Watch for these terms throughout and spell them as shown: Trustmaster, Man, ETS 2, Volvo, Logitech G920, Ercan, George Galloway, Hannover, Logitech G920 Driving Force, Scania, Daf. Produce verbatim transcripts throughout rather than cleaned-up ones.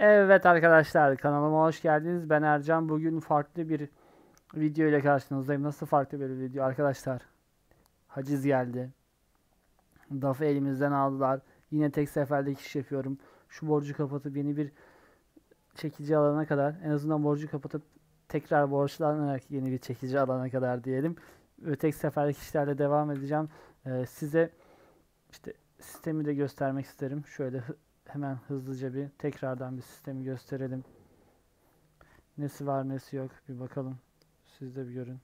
Evet arkadaşlar, kanalıma hoş geldiniz. Ben Ercan. Bugün farklı bir video ile karşınızdayım. Nasıl farklı bir video arkadaşlar? Haciz geldi. Daf'ı elimizden aldılar. Yine tek seferde iş yapıyorum. Şu borcu kapatıp yeni bir çekici alana kadar, en azından borcu kapatıp tekrar borçlanarak yeni bir çekici alana kadar diyelim. Tek seferlik işlerle devam edeceğim. Ee, size işte sistemi de göstermek isterim. Şöyle hemen hızlıca bir tekrardan bir sistemi gösterelim. Nesi var nesi yok bir bakalım. Siz de bir görün.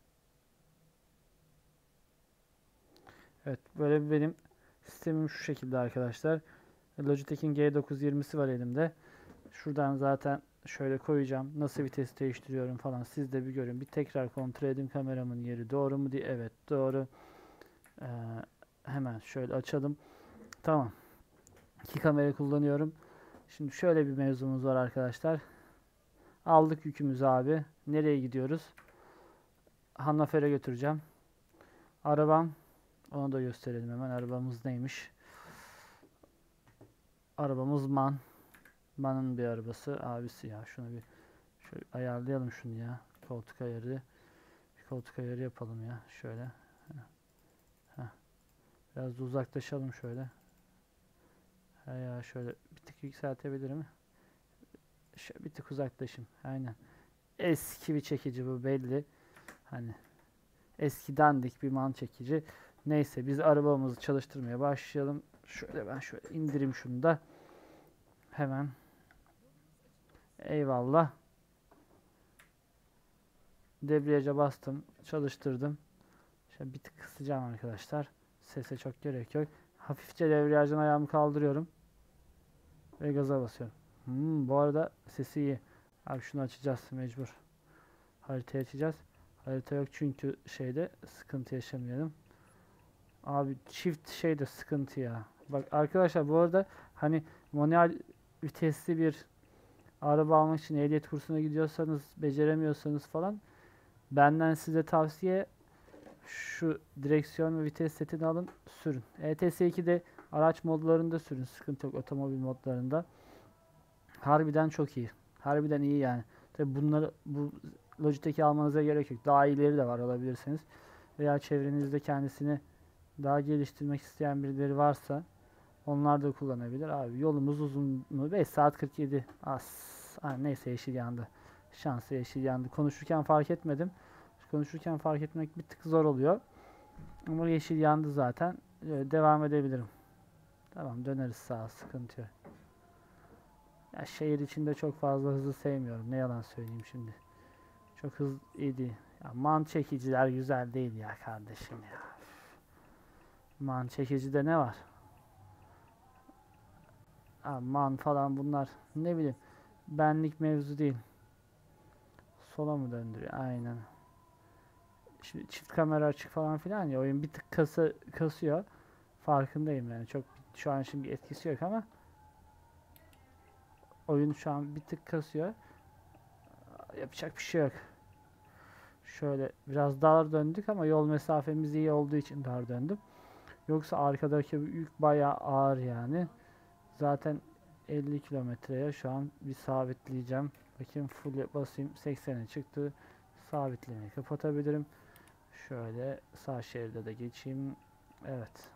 Evet, böyle benim sistemim şu şekilde arkadaşlar. Logitech'in G dokuz yüz yirmisi var elimde. Şuradan zaten şöyle koyacağım. Nasıl vites değiştiriyorum falan. Siz de bir görün. Bir tekrar kontrol edeyim kameramın yeri doğru mu diye. Evet, doğru. Ee, hemen şöyle açalım. Tamam. İki kamera kullanıyorum. Şimdi şöyle bir mevzumuz var arkadaşlar. Aldık yükümüzü abi. Nereye gidiyoruz? Hannover'e götüreceğim. Arabam. Onu da gösterelim hemen. Arabamız neymiş? Arabamız Man. Man'ın bir arabası. Abisi ya. Şunu bir şöyle ayarlayalım şunu ya. Koltuk ayarı. Bir koltuk ayarı yapalım ya. Şöyle. Heh. Biraz da uzaklaşalım şöyle. Ya şöyle bir tık yükseltebilirim. Şöyle bir tık uzaklaşayım. Aynen. Eski bir çekici bu belli. Hani eski dandik bir Man çekici. Neyse, biz arabamızı çalıştırmaya başlayalım. Şöyle ben şöyle indireyim şunu da. Hemen. Eyvallah. Debriyaja bastım. Çalıştırdım. Şöyle bir tık kısacağım arkadaşlar. Sese çok gerek yok. Hafifçe devriyajdan ayağımı kaldırıyorum. Ve gaza basıyorum. Hmm, bu arada sesi iyi. Abi şunu açacağız mecbur. Haritayı açacağız. Harita yok çünkü şeyde sıkıntı yaşamayalım. Abi çift şeyde sıkıntı ya. Bak arkadaşlar, bu arada hani manuel vitesli bir araba almak için ehliyet kursuna gidiyorsanız, beceremiyorsanız falan, benden size tavsiye şu direksiyon ve vites setini alın, sürün. E T S iki'de araç modlarında sürün. Sıkıntı yok, otomobil modlarında. Harbiden çok iyi. Harbiden iyi yani. Tabi bunları, bu Logitech'i almanıza gerek yok. Daha iyileri de var alabilirsiniz. Veya çevrenizde kendisini daha geliştirmek isteyen birileri varsa onlar da kullanabilir. Abi yolumuz uzun mu? beş saat kırk yedi. As. Aa, neyse, yeşil yandı. Şansı yeşil yandı. Konuşurken fark etmedim. Konuşurken fark etmek bir tık zor oluyor. Ama yeşil yandı zaten. Böyle devam edebilirim. Tamam, döneriz sağa. Sıkıntı yok. Ya şehir içinde çok fazla hızlı sevmiyorum. Ne yalan söyleyeyim şimdi. Çok hızlı iyiydi. Ya Man çekiciler güzel değil ya kardeşim ya. Man çekicide ne var? Ya Man falan bunlar. Ne bileyim. Benlik mevzu değil. Sola mı döndürüyor? Aynen. Şimdi çift kamera açık falan filan ya, oyun bir tık kası, kasıyor. Farkındayım yani. Çok şu an şimdi etkisi yok ama oyun şu an bir tık kasıyor. Yapacak bir şey yok. Şöyle biraz dar döndük ama yol mesafemiz iyi olduğu için dar döndüm. Yoksa arkadaki yük bayağı ağır yani. Zaten elli kilometreye şu an bir sabitleyeceğim. Bakayım, full basayım. seksene çıktı. Sabitlemeyi kapatabilirim. Şöyle sağ şeride de geçeyim. Evet.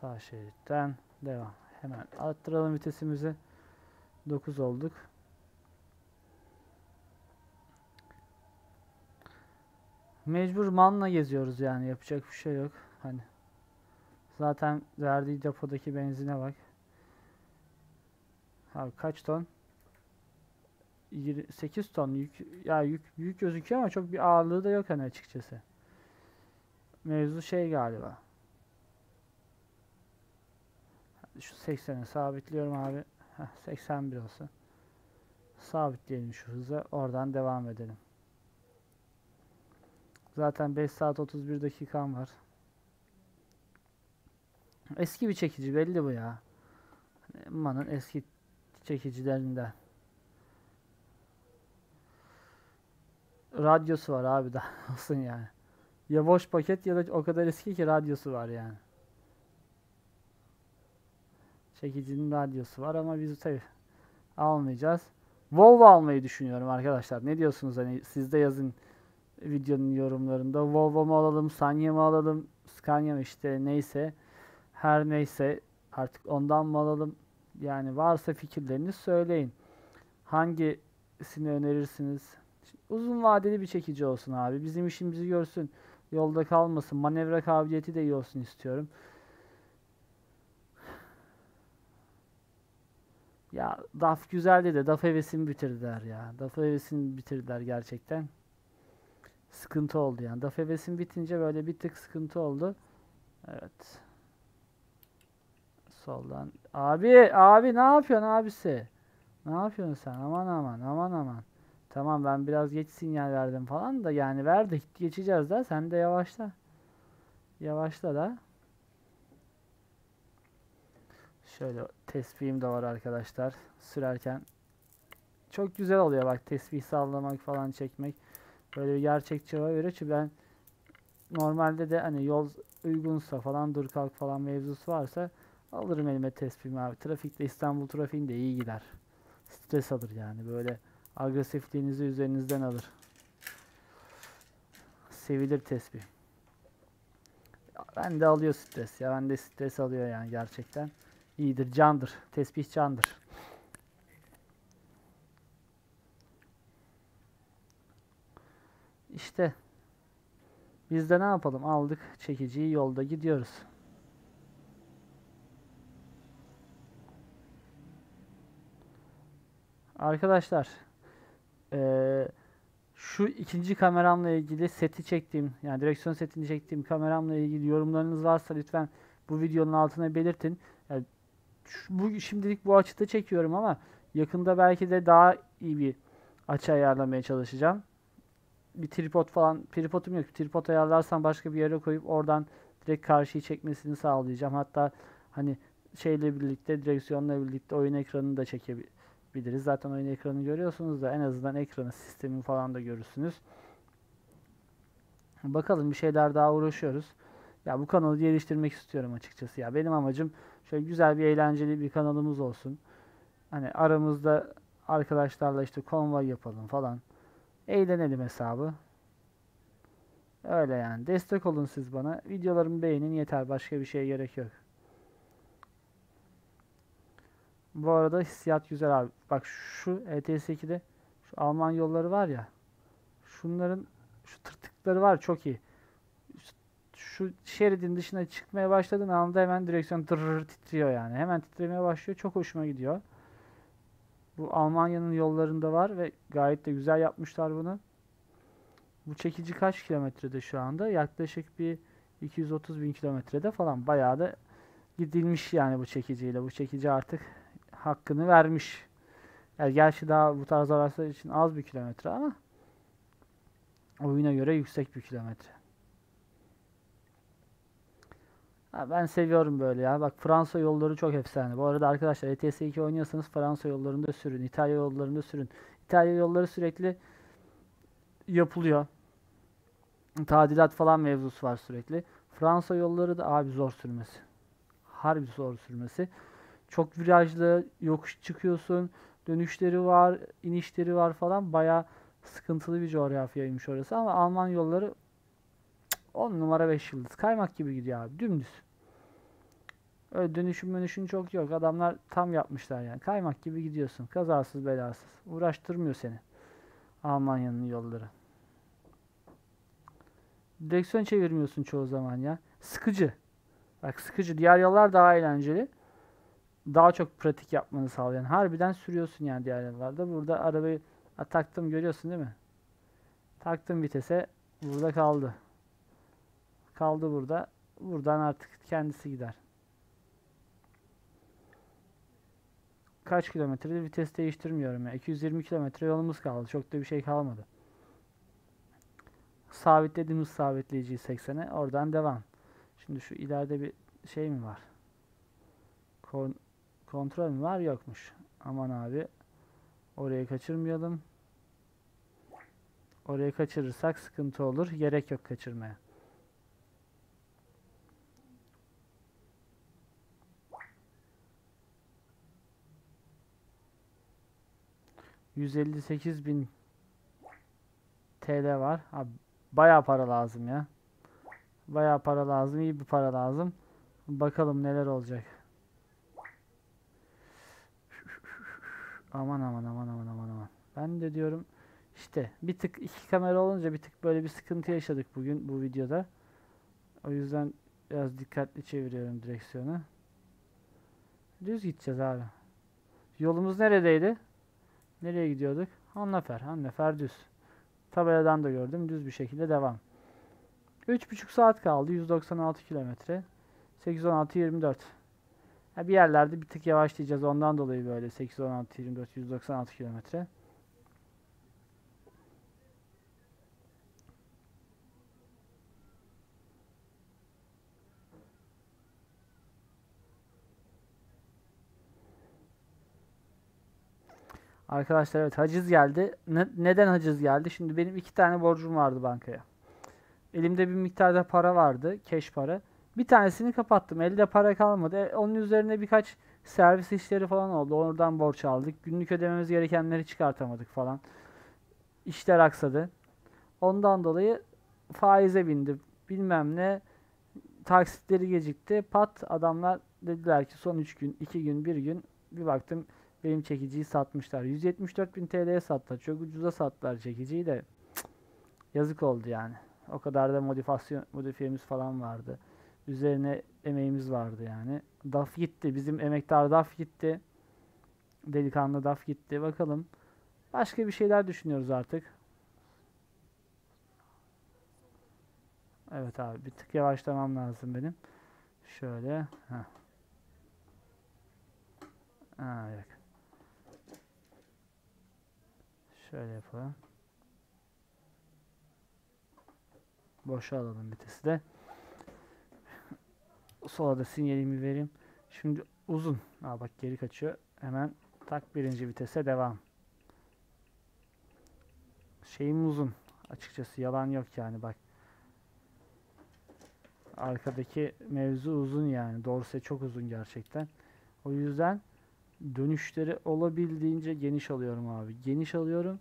Sağ şeritten devam. Hemen arttıralım vitesimizi. dokuz olduk. Mecbur Man'la geziyoruz yani, yapacak bir şey yok. Hani zaten verdiği depodaki benzine bak. Abi kaç ton? yirmi sekiz ton yük, ya yük büyük gözüküyor ama çok bir ağırlığı da yok hani açıkçası. Mevzu şey galiba. Şu seksene sabitliyorum abi. Heh, seksen bir olsun. Sabitleyelim şu hıza. Oradan devam edelim. Zaten beş saat otuz bir dakikam var. Eski bir çekici belli bu ya. Man'ın eski çekicilerinden. Radyosu var abi, daha olsun yani. Ya boş paket ya da o kadar eski ki radyosu var yani. Çekicinin radyosu var ama biz tabii almayacağız. Volvo almayı düşünüyorum arkadaşlar. Ne diyorsunuz? Hani siz de yazın videonun yorumlarında. Volvo mu alalım, Scania mı alalım, Scania mı işte neyse. Her neyse artık ondan mı alalım? Yani varsa fikirlerinizi söyleyin. Hangisini önerirsiniz? Uzun vadeli bir çekici olsun abi. Bizim işimizi görsün. Yolda kalmasın. Manevra kabiliyeti de iyi olsun istiyorum. Ya Daf güzeldi de Daf hevesini bitirdiler ya. Daf hevesini bitirdiler gerçekten. Sıkıntı oldu yani. Daf hevesin bitince böyle bir tık sıkıntı oldu. Evet. Soldan. Abi, abi ne yapıyorsun abisi? Ne yapıyorsun sen? Aman aman, aman aman. Tamam ben biraz geç sinyal verdim falan da yani verdik. Geçeceğiz da sen de yavaşla. Yavaşla da. Şöyle tesbihim de var arkadaşlar. Sürerken çok güzel oluyor bak tesbih sallamak falan çekmek. Böyle gerçekçi hava veriyor. Çünkü ben normalde de hani yol uygunsa falan dur kalk falan mevzusu varsa alırım elime tesbihimi abi. Trafikte İstanbul trafiğinde iyi gider. Stres alır yani böyle agresifliğinizi üzerinizden alır. Sevilir tesbih. Ben de alıyor stres ya. Ben de stres alıyor yani gerçekten. İyidir, candır. Tesbih candır. İşte biz de ne yapalım? Aldık çekiciyi, yolda gidiyoruz. Arkadaşlar ee, şu ikinci kameramla ilgili seti çektiğim, yani direksiyon setini çektiğim kameramla ilgili yorumlarınız varsa lütfen bu videonun altına belirtin. Yani şu, bu, şimdilik bu açıda çekiyorum ama yakında belki de daha iyi bir açı ayarlamaya çalışacağım. Bir tripod falan, tripodum yok. Tripod ayarlarsam başka bir yere koyup oradan direkt karşıyı çekmesini sağlayacağım. Hatta hani şeyle birlikte, direksiyonla birlikte oyun ekranını da çekebilirim. Biliriz. Zaten oyun ekranını görüyorsunuz da en azından ekranı, sistemi falan da görürsünüz. Bakalım bir şeyler daha uğraşıyoruz. Ya bu kanalı geliştirmek istiyorum açıkçası. Ya benim amacım şöyle güzel bir eğlenceli bir kanalımız olsun. Hani aramızda arkadaşlarla işte konvoy yapalım falan. Eğlenelim hesabı. Öyle yani. Destek olun siz bana. Videolarımı beğenin yeter. Başka bir şeye gerek yok. Bu arada hissiyat güzel abi. Bak şu E T S iki'de şu Alman yolları var ya. Şunların şu tırtıkları var çok iyi. Şu şeridin dışına çıkmaya başladığın anda hemen direksiyon tırrrr titriyor yani. Hemen titremeye başlıyor. Çok hoşuma gidiyor. Bu Almanya'nın yollarında var ve gayet de güzel yapmışlar bunu. Bu çekici kaç kilometrede şu anda? Yaklaşık bir iki yüz otuz bin kilometrede falan. Bayağı da gidilmiş yani bu çekiciyle. Bu çekici artık hakkını vermiş. Yani gerçi daha bu tarz araçlar için az bir kilometre ama oyuna göre yüksek bir kilometre. Ha, ben seviyorum böyle ya. Bak Fransa yolları çok efsane. Bu arada arkadaşlar E T S iki oynuyorsanız Fransa yollarında sürün. İtalya yollarında sürün. İtalya yolları sürekli yapılıyor. Tadilat falan mevzusu var sürekli. Fransa yolları da abi zor sürmesi. Harbi zor sürmesi. Çok virajlı, yokuş çıkıyorsun, dönüşleri var, inişleri var falan. Bayağı sıkıntılı bir coğrafyaymış orası ama Alman yolları on numara beş yıldız. Kaymak gibi gidiyor abi, dümdüz. Öyle dönüşüm dönüşün çok yok. Adamlar tam yapmışlar yani. Kaymak gibi gidiyorsun. Kazasız belasız. Uğraştırmıyor seni Almanya'nın yolları. Direksiyon çevirmiyorsun çoğu zaman ya. Sıkıcı. Bak sıkıcı. Diğer yollar daha eğlenceli. Daha çok pratik yapmanı sağlayan. Harbiden sürüyorsun yani diğer yollarda. Burada arabayı a, taktım görüyorsun değil mi? Taktım vitese. Burada kaldı. Kaldı burada. Buradan artık kendisi gider. Kaç kilometrede vites değiştirmiyorum ya. iki yüz yirmi kilometre yolumuz kaldı. Çok da bir şey kalmadı. Sabitlediğimiz sabitleyiciyi seksene. Oradan devam. Şimdi şu ileride bir şey mi var? Kon kontrol mü var? Yokmuş. Aman abi. Orayı kaçırmayalım. Orayı kaçırırsak sıkıntı olur. Gerek yok kaçırmaya. yüz elli sekiz bin T L var. Abi, bayağı para lazım ya. Bayağı para lazım. İyi bir para lazım. Bakalım neler olacak. Aman aman aman aman aman aman. Ben de diyorum işte bir tık iki kamera olunca bir tık böyle bir sıkıntı yaşadık bugün bu videoda. O yüzden biraz dikkatli çeviriyorum direksiyonu. Düz gideceğiz abi. Yolumuz neredeydi? Nereye gidiyorduk? Hannover. Hannover düz. Tabeladan da gördüm. Düz bir şekilde devam. üç buçuk saat kaldı. yüz doksan altı kilometre. sekiz on altı yirmi dört. Ya bir yerlerde bir tık yavaşlayacağız. Ondan dolayı böyle sekiz on altı yirmi dört yüz doksan altı kilometre. Arkadaşlar evet haciz geldi. Ne, neden haciz geldi? Şimdi benim iki tane borcum vardı bankaya. Elimde bir miktarda para vardı. Keş para. Bir tanesini kapattım. Elde para kalmadı. E, onun üzerine birkaç servis işleri falan oldu. Oradan borç aldık. Günlük ödememiz gerekenleri çıkartamadık falan. İşler aksadı. Ondan dolayı faize bindim. Bilmem ne. Taksitleri gecikti. Pat adamlar dediler ki son üç gün, iki gün, bir gün bir baktım. Benim çekiciyi satmışlar. yüz yetmiş dört bin T L'ye sattılar. Çok ucuza sattılar çekiciyi de. Cık. Yazık oldu yani. O kadar da modifasyon modifiyemiz falan vardı. Üzerine emeğimiz vardı yani. Daf gitti. Bizim emektar Daf gitti. Delikanlı Daf gitti. Bakalım. Başka bir şeyler düşünüyoruz artık. Evet abi. Bir tık yavaşlamam lazım benim. Şöyle. Heh. Ha, evet. Şöyle yapalım. Boşa alalım vitesi de. Sola da sinyalimi vereyim. Şimdi uzun. Aa bak geri kaçıyor. Hemen tak birinci vitese devam. Şeyim uzun. Açıkçası yalan yok yani bak. Arkadaki mevzu uzun yani. Dorse çok uzun gerçekten. O yüzden dönüşleri olabildiğince geniş alıyorum abi. Geniş alıyorum.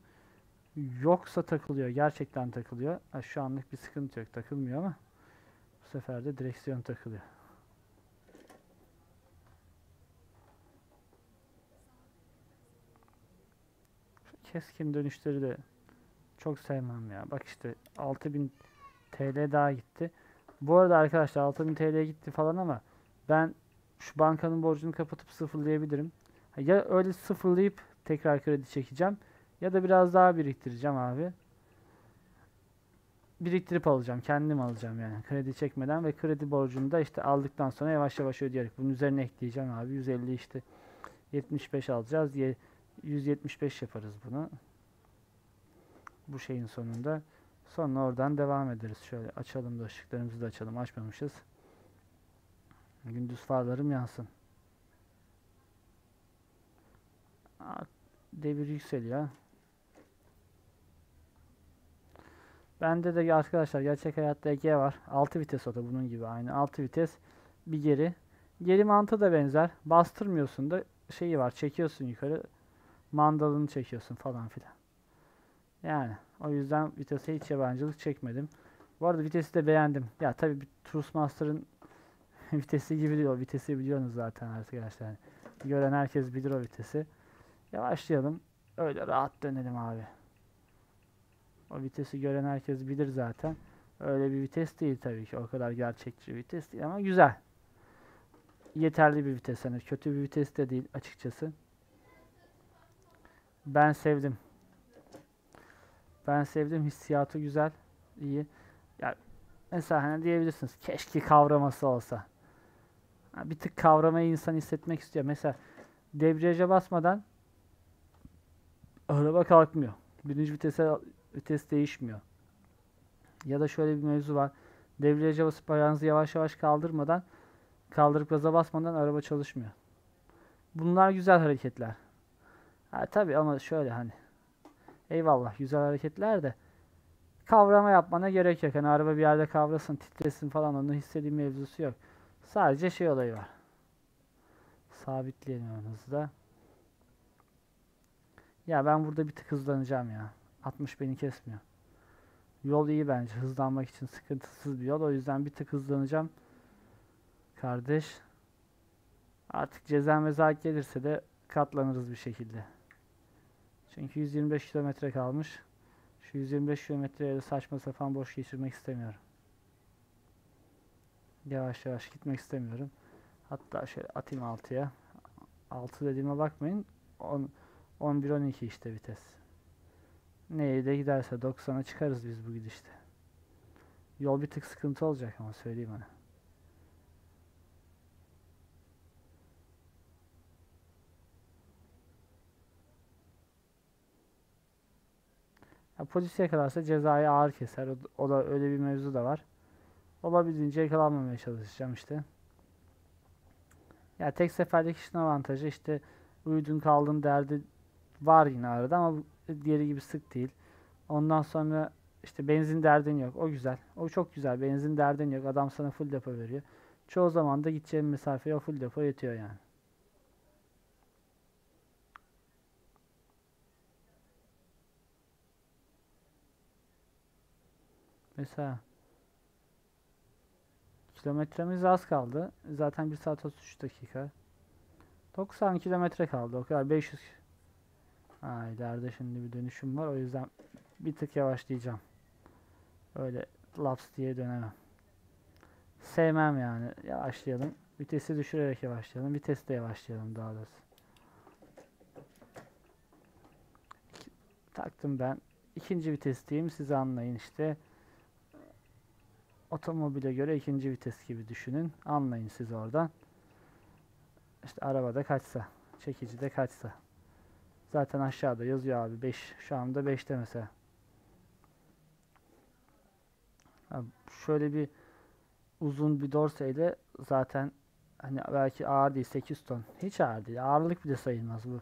Yoksa takılıyor. Gerçekten takılıyor. Ha, şu anlık bir sıkıntı yok. Takılmıyor ama bu sefer de direksiyon takılıyor. Keskin dönüşleri de çok sevmem ya. Bak işte altı bin T L daha gitti. Bu arada arkadaşlar altı bin T L gitti falan ama ben şu bankanın borcunu kapatıp sıfırlayabilirim. Ya öyle sıfırlayıp tekrar kredi çekeceğim. Ya da biraz daha biriktireceğim abi. Biriktirip alacağım. Kendim alacağım yani. Kredi çekmeden ve kredi borcunu da işte aldıktan sonra yavaş yavaş ödeyerek. Bunun üzerine ekleyeceğim abi. yüz elli işte yetmiş beş alacağız diye yüz yetmiş beş yaparız bunu. Bu şeyin sonunda. Sonra oradan devam ederiz. Şöyle açalım da ışıklarımızı da açalım. Açmamışız. Gündüz farlarım yansın. Aa, devir yükseliyor. Bende de arkadaşlar gerçek hayatta E G var. altı vites o da bunun gibi aynı. altı vites bir geri. Geri mantı da benzer. Bastırmıyorsun da şeyi var. Çekiyorsun yukarı. Mandalını çekiyorsun falan filan. Yani o yüzden vitese hiç yabancılık çekmedim. Bu arada vitesi de beğendim. Ya tabii Trustmaster'ın vitesi gibi diyor. Vitesi biliyorsunuz zaten arkadaşlar. Yani gören herkes bilir o vitesi. Yavaşlayalım. Öyle rahat dönelim abi. O vitesi gören herkes bilir zaten. Öyle bir vites değil tabii ki. O kadar gerçekçi vites değil ama güzel. Yeterli bir vites. Yani kötü bir vites de değil açıkçası. Ben sevdim. Ben sevdim. Hissiyatı güzel. İyi. Yani mesela hani diyebilirsiniz. Keşke kavraması olsa. Bir tık kavramayı insan hissetmek istiyor. Mesela debriyaja basmadan araba kalkmıyor. Birinci vitese vites değişmiyor. Ya da şöyle bir mevzu var. Debriyaja basıp ayağınızı yavaş yavaş kaldırmadan kaldırıp gaza basmadan araba çalışmıyor. Bunlar güzel hareketler. Ha, tabii ama şöyle hani eyvallah güzel hareketler de kavrama yapmana gerek yok. Hani araba bir yerde kavrasın, titresin falan onu hissettiğim mevzusu yok. Sadece şey olayı var. Sabitleyelim hızda. Ya ben burada bir tık hızlanacağım ya. altmış beni kesmiyor. Yol iyi bence. Hızlanmak için sıkıntısız bir yol. O yüzden bir tık hızlanacağım. Kardeş. Artık ceza mezahat gelirse de katlanırız bir şekilde. Çünkü yüz yirmi beş kilometre kalmış. Şu yüz yirmi beş kilometreye de saçma sapan boş geçirmek istemiyorum. Yavaş yavaş gitmek istemiyorum. Hatta şöyle atayım altıya. altı dediğime bakmayın. on, on bir on iki işte vites. Neye de giderse doksana çıkarız biz bu gidişte. Yol bir tık sıkıntı olacak ama söyleyeyim bana. Ya polis yakalarsa cezayı ağır keser. O, o da öyle bir mevzu da var. Olabildiğince yakalanmamaya çalışacağım işte. Ya tek seferlik işin avantajı işte uyudun kaldın derdi var yine arada ama diğeri gibi sık değil. Ondan sonra işte benzin derdin yok. O güzel. O çok güzel. Benzin derdin yok. Adam sana full depo veriyor. Çoğu zaman da gideceğim mesafeye o full depo yetiyor yani. Mesela kilometremiz az kaldı. Zaten bir saat otuz üç dakika. doksan kilometre kaldı. O kadar beş yüz. Ay derde şimdi bir dönüşüm var. O yüzden bir tık yavaşlayacağım. Öyle laps diye dönemem. Sevmem yani. Yavaşlayalım. Vitesi düşürerek yavaşlayalım. Vitesi de yavaşlayalım daha doğrusu. Taktım ben. İkinci vites diyeyim. Siz anlayın işte. Otomobile göre ikinci vites gibi düşünün. Anlayın siz oradan. İşte arabada kaçsa. Çekicide kaçsa. Zaten aşağıda yazıyor abi. beş. Şu anda beşte mesela. Abi şöyle bir uzun bir dorseyle zaten hani belki ağır değil. sekiz ton. Hiç ağır değil. Ağırlık bile sayılmaz bu,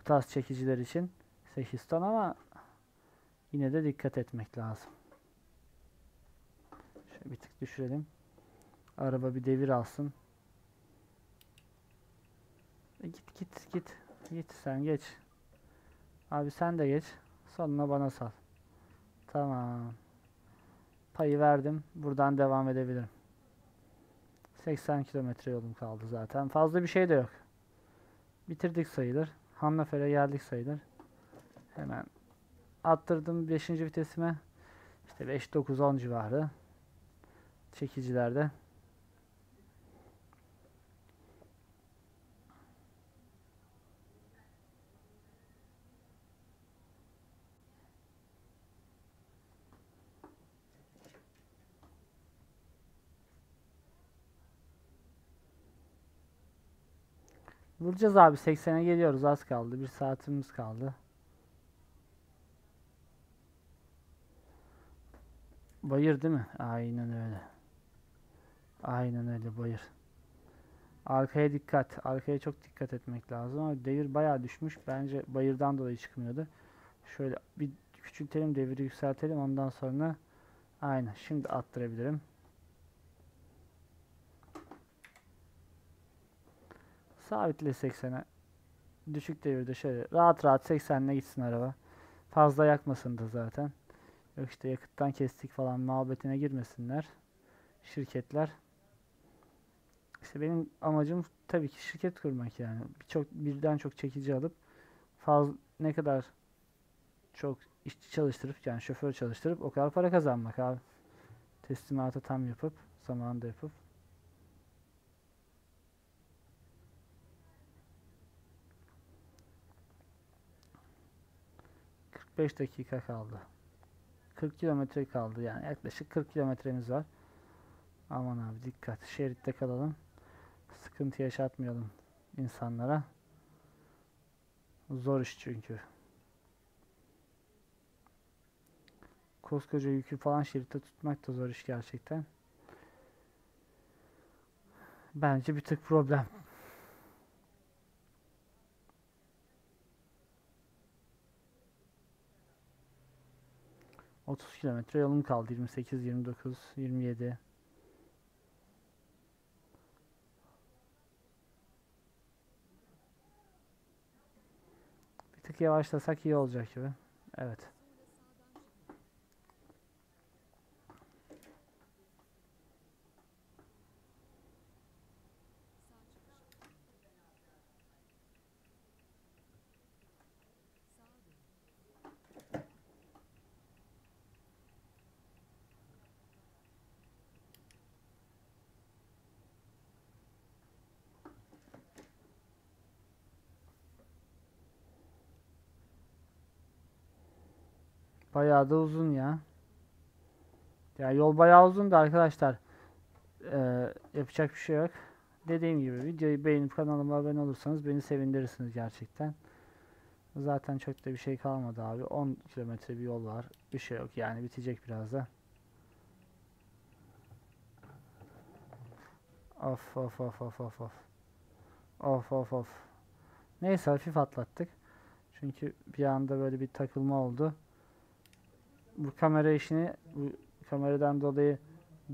bu tarz çekiciler için. sekiz ton ama yine de dikkat etmek lazım. Bir tık düşürelim. Araba bir devir alsın. E git git git. Git sen geç. Abi sen de geç. Sonuna bana sal. Tamam. Payı verdim. Buradan devam edebilirim. seksen kilometre yolum kaldı zaten. Fazla bir şey de yok. Bitirdik sayılır. Hannover'e geldik sayılır. Hemen attırdım beşinci vitesime. İşte beş dokuz on civarı. Çekicilerde vuracağız abi, seksene geliyoruz, az kaldı, bir saatimiz kaldı. Bayır değil mi? Aynen öyle. Aynen öyle bayır. Arkaya dikkat. Arkaya çok dikkat etmek lazım. Ama devir bayağı düşmüş. Bence bayırdan dolayı çıkmıyordu. Şöyle bir küçültelim. Deviri yükseltelim. Ondan sonra aynen. Şimdi attırabilirim. Sabitle seksene. Düşük devirde şöyle rahat rahat seksenle gitsin araba. Fazla yakmasın da zaten. Yok işte yakıttan kestik falan muhabbetine girmesinler şirketler. İşte benim amacım tabii ki şirket kurmak yani. Birçok birden çok çekici alıp fazla ne kadar çok işçi çalıştırıp yani şoför çalıştırıp o kadar para kazanmak abi. Teslimatı tam yapıp zamanında yapıp. kırk beş dakika kaldı. kırk kilometre kaldı yani yaklaşık kırk kilometremiz var. Aman abi dikkat. Şeritte kalalım. Sıkıntı yaşatmayalım insanlara. Zor iş çünkü. Koskoca yükü falan şeritte tutmak da zor iş gerçekten. Bence bir tık problem. otuz kilometre yolum kaldı. yirmi sekiz, yirmi dokuz, yirmi yedi. tık yavaşlasak iyi olacak gibi. Evet. Bayağı da uzun ya. Ya yol bayağı uzun da arkadaşlar. Ee, yapacak bir şey yok. Dediğim gibi videoyu beğenip kanalıma abone olursanız beni sevindirirsiniz gerçekten. Zaten çok da bir şey kalmadı abi. on kilometre bir yol var. Bir şey yok yani, bitecek biraz da. Of of of of of of. Of of of. Neyse, hafif atlattık. Çünkü bir anda böyle bir takılma oldu. Bu kamera işini, bu kameradan dolayı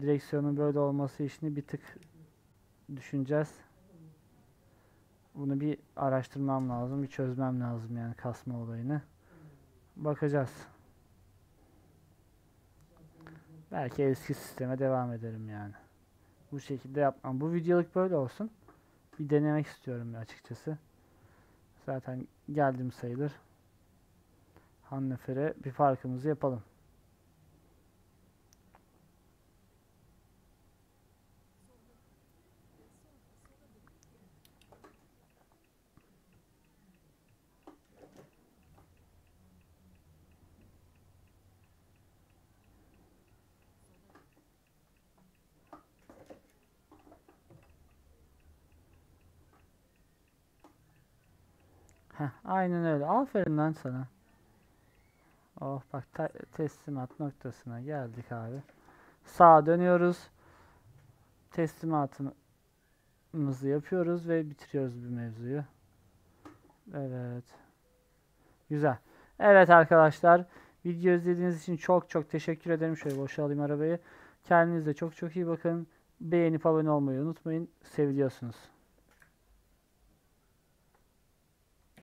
direksiyonun böyle olması işini bir tık düşüneceğiz. Bunu bir araştırmam lazım, bir çözmem lazım yani kasma olayını. Bakacağız. Belki eski sisteme devam ederim yani. Bu şekilde yapmam. Bu videoluk böyle olsun. Bir denemek istiyorum açıkçası. Zaten geldim sayılır. Hannover'e bir farkımızı yapalım. Heh, aynen öyle. Aferin lan sana. Oh bak, teslimat noktasına geldik abi. Sağa dönüyoruz. Teslimatımızı yapıyoruz ve bitiriyoruz bir mevzuyu. Evet. Güzel. Evet arkadaşlar. Video izlediğiniz için çok çok teşekkür ederim. Şöyle boşalayım arabayı. Kendinize çok çok iyi bakın. Beğenip abone olmayı unutmayın. Seviliyorsunuz.